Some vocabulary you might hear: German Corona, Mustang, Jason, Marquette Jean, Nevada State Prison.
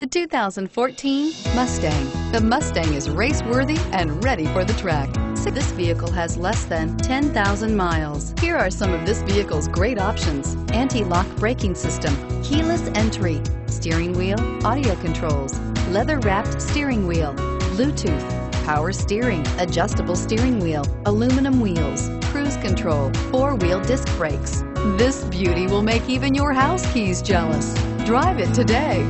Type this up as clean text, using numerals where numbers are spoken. The 2014 Mustang. The Mustang is race-worthy and ready for the track. This vehicle has less than 10,000 miles. Here are some of this vehicle's great options: anti-lock braking system, keyless entry, steering wheel audio controls, leather-wrapped steering wheel, Bluetooth, power steering, adjustable steering wheel, aluminum wheels, cruise control, four-wheel disc brakes. This beauty will make even your house keys jealous. Drive it today.